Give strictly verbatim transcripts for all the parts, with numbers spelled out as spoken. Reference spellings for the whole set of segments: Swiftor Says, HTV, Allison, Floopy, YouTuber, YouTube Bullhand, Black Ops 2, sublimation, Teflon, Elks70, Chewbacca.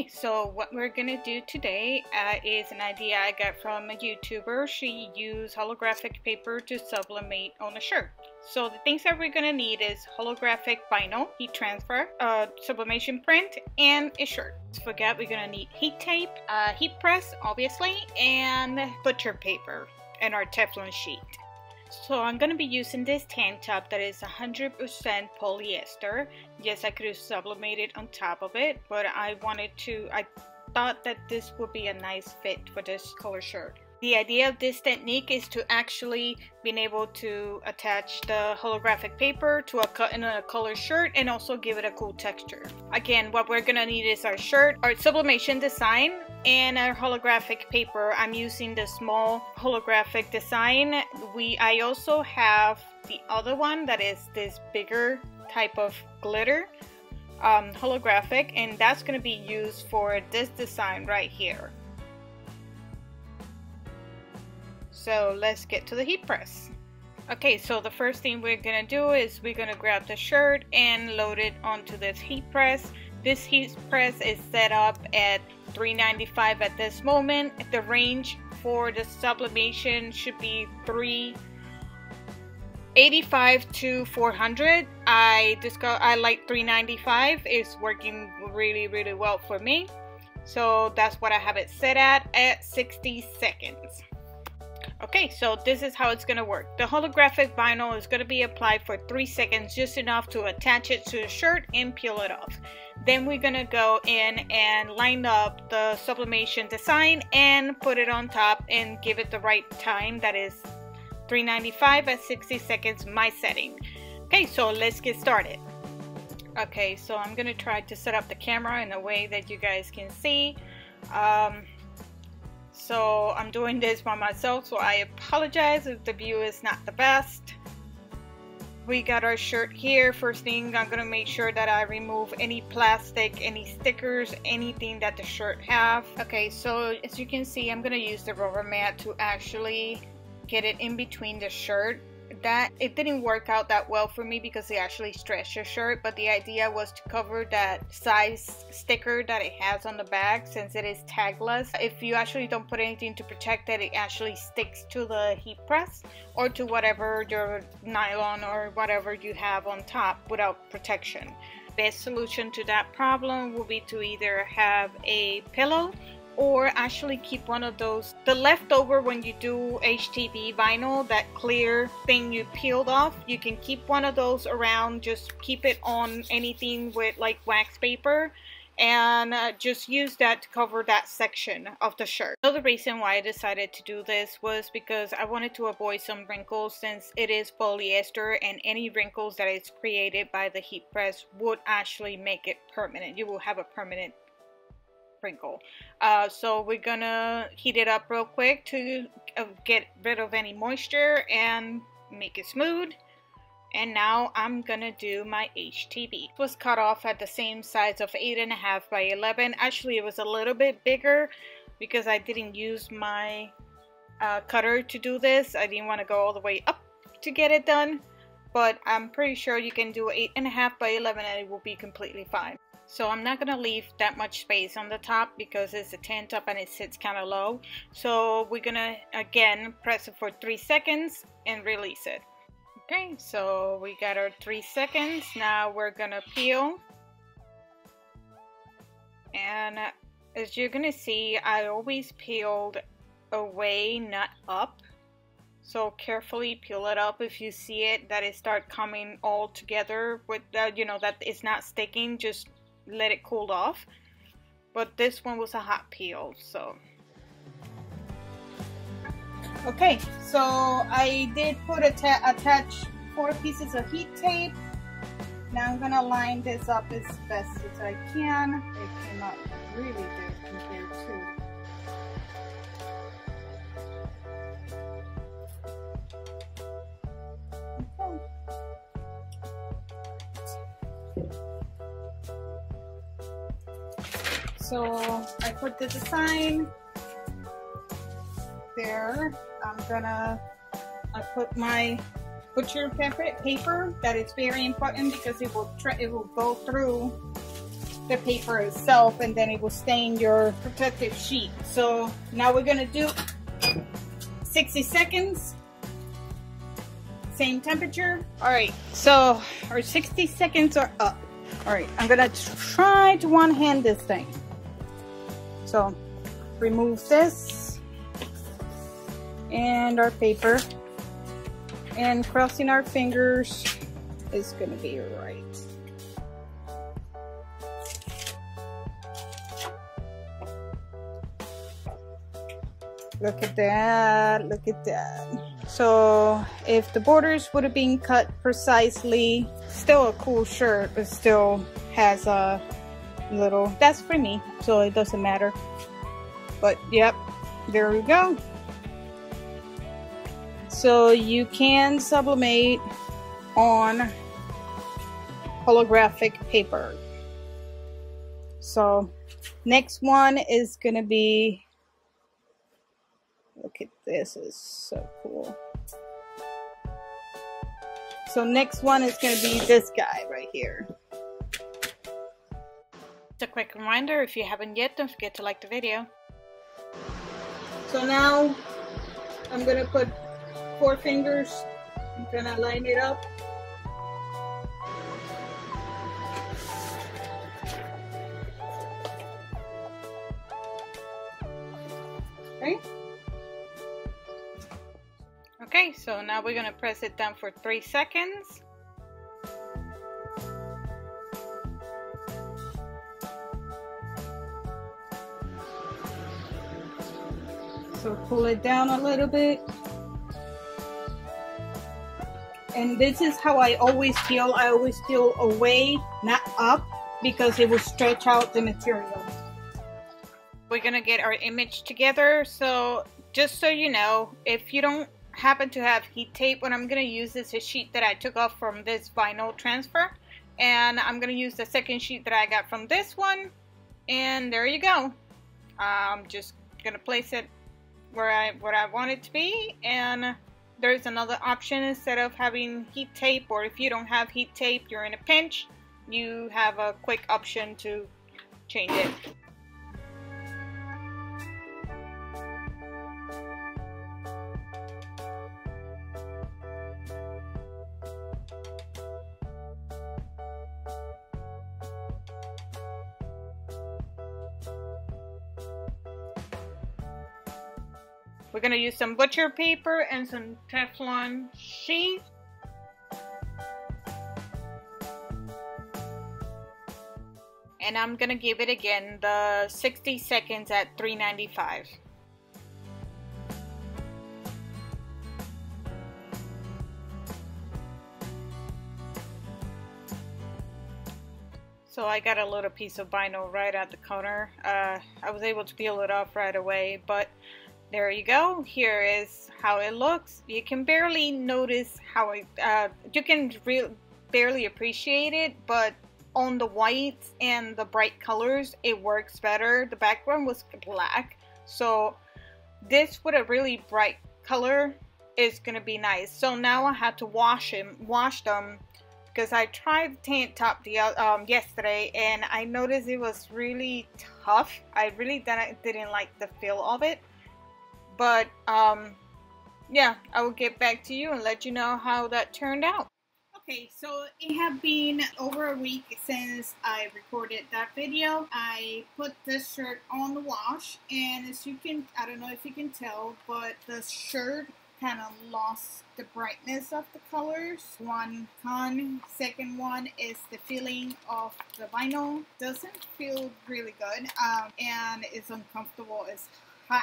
Okay, so what we're gonna do today uh, is an idea I got from a YouTuber. She used holographic paper to sublimate on a shirt. So the things that we're gonna need is holographic vinyl, heat transfer, uh, sublimation print, and a shirt. Don't forget, we're gonna need heat tape, uh, heat press, obviously, and butcher paper, and our Teflon sheet. So I'm going to be using this tank top that is one hundred percent polyester. Yes, I could have sublimated on top of it, but I wanted to, I thought that this would be a nice fit for this color shirt. The idea of this technique is to actually being able to attach the holographic paper to a cut in a color shirt and also give it a cool texture. Again, what we're going to need is our shirt, our sublimation design, and our holographic paper. I'm using the small holographic design. We I also have the other one that is this bigger type of glitter um, holographic, and that's going to be used for this design right here. So let's get to the heat press. Okay, so the first thing we're gonna do is we're gonna grab the shirt and load it onto this heat press. This heat press is set up at three ninety-five at this moment. The range for the sublimation should be three eighty-five to four hundred. I just go, I like three ninety-five. It's working really, really well for me. So that's what I have it set at at sixty seconds. Okay, so this is how it's going to work. The holographic vinyl is going to be applied for three seconds, just enough to attach it to the shirt and peel it off. Then we're going to go in and line up the sublimation design and put it on top and give it the right time. That is three ninety-five at sixty seconds, my setting. Okay, so let's get started. Okay, so I'm going to try to set up the camera in a way that you guys can see. Um... So I'm doing this by myself, so I apologize if the view is not the best. We got our shirt here. First thing, I'm gonna make sure that I remove any plastic, any stickers, anything that the shirt have. Okay, so as you can see, I'm gonna use the rubber mat to actually get it in between the shirt. That it didn't work out that well for me because they actually stretched your shirt, but the idea was to cover that size sticker that it has on the back, since it is tagless. If you actually don't put anything to protect it, it actually sticks to the heat press or to whatever your nylon or whatever you have on top without protection. Best solution to that problem will be to either have a pillow or actually keep one of those, the leftover when you do H T V vinyl, that clear thing you peeled off, you can keep one of those around, just keep it on anything with like wax paper, and uh, just use that to cover that section of the shirt. Another reason why I decided to do this was because I wanted to avoid some wrinkles, since it is polyester, and any wrinkles that is created by the heat press would actually make it permanent. You will have a permanent wrinkle. Uh, so we're gonna heat it up real quick to uh, get rid of any moisture and make it smooth. And now I'm gonna do my H T V. It was cut off at the same size of eight and a half by eleven. Actually, it was a little bit bigger because I didn't use my uh, cutter to do this. I didn't want to go all the way up to get it done, but I'm pretty sure you can do eight and a half by eleven and it will be completely fine. So I'm not going to leave that much space on the top because it's a tank top and it sits kind of low. So we're going to, again, press it for three seconds and release it. Okay, so we got our three seconds. Now we're going to peel. And as you're going to see, I always peeled away, not up. So carefully peel it up. If you see it, that it start coming all together with that, you know, that it's not sticking, just let it cool off. But this one was a hot peel, so okay, so I did put a attach four pieces of heat tape. Now I'm gonna line this up as best as I can. It came out really good compared to So I put the design there. I'm gonna I put my butcher paper, paper that is very important because it will it will go through the paper itself, and then it will stain your protective sheet. So now we're gonna do sixty seconds, same temperature. All right, so our sixty seconds are up. All right, I'm gonna try to one hand this thing. So remove this and our paper, and crossing our fingers is gonna be right. Look at that, look at that. So if the borders would have been cut precisely, still a cool shirt, but still has a little, that's for me, so it doesn't matter. But yep, there we go. So you can sublimate on holographic paper. So next one is gonna be, look at this, is so cool. So next one is gonna be this guy right here. Just a quick reminder, if you haven't yet, don't forget to like the video. So now I'm gonna put four fingers, I'm gonna line it up. Okay. Okay, so now we're gonna press it down for three seconds. So pull it down a little bit. And this is how I always peel. I always peel away, not up, because it will stretch out the material. We're gonna get our image together. So just so you know, if you don't happen to have heat tape, what I'm gonna use is a sheet that I took off from this vinyl transfer, and I'm gonna use the second sheet that I got from this one, and there you go. I'm just gonna place it where I what I want it to be. And there's another option, instead of having heat tape, or if you don't have heat tape, you're in a pinch, you have a quick option to change it. We're going to use some butcher paper and some Teflon sheet. And I'm going to give it again the sixty seconds at three ninety-five. So I got a little piece of vinyl right at the corner. Uh, I was able to peel it off right away, but there you go. Here is how it looks. You can barely notice how it, uh, you can re barely appreciate it, but on the whites and the bright colors, it works better. The background was black, so this with a really bright color is gonna be nice. So now I had to wash them, wash them, because I tried Tint Top the, um, yesterday, and I noticed it was really tough. I really didn't, didn't like the feel of it. But, um, yeah, I will get back to you and let you know how that turned out. Okay, so it had been over a week since I recorded that video. I put this shirt on the wash, and as you can, I don't know if you can tell, but the shirt kind of lost the brightness of the colors. One con, second one is the feeling of the vinyl. Doesn't feel really good, um, and it's uncomfortable as hell.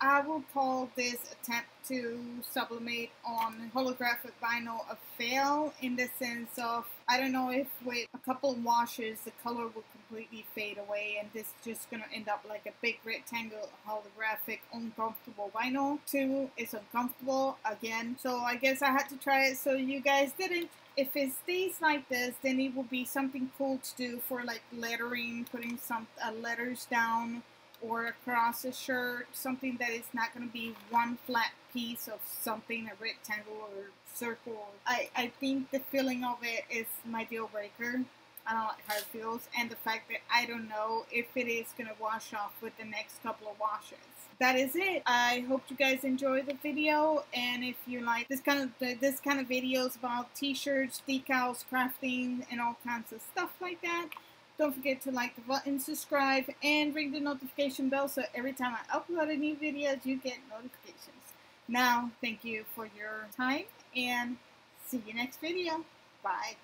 I will call this attempt to sublimate on holographic vinyl a fail, in the sense of, I don't know if with a couple of washes the color will completely fade away, and this is just going to end up like a big rectangle holographic uncomfortable vinyl. Two, it's uncomfortable again, so I guess I had to try it so you guys didn't. If it stays like this, then it will be something cool to do for like lettering, putting some uh, letters down or across a shirt, something that is not going to be one flat piece of something, a rectangle or circle. I, I think the feeling of it is my deal breaker. I don't like how it feels, and the fact that I don't know if it is going to wash off with the next couple of washes. That is it. I hope you guys enjoy the video, and if you like this kind of this kind of videos about t-shirts, decals, crafting, and all kinds of stuff like that, don't forget to like the button, subscribe, and ring the notification bell so every time I upload a new video, you get notifications. Now, thank you for your time, and see you next video. Bye.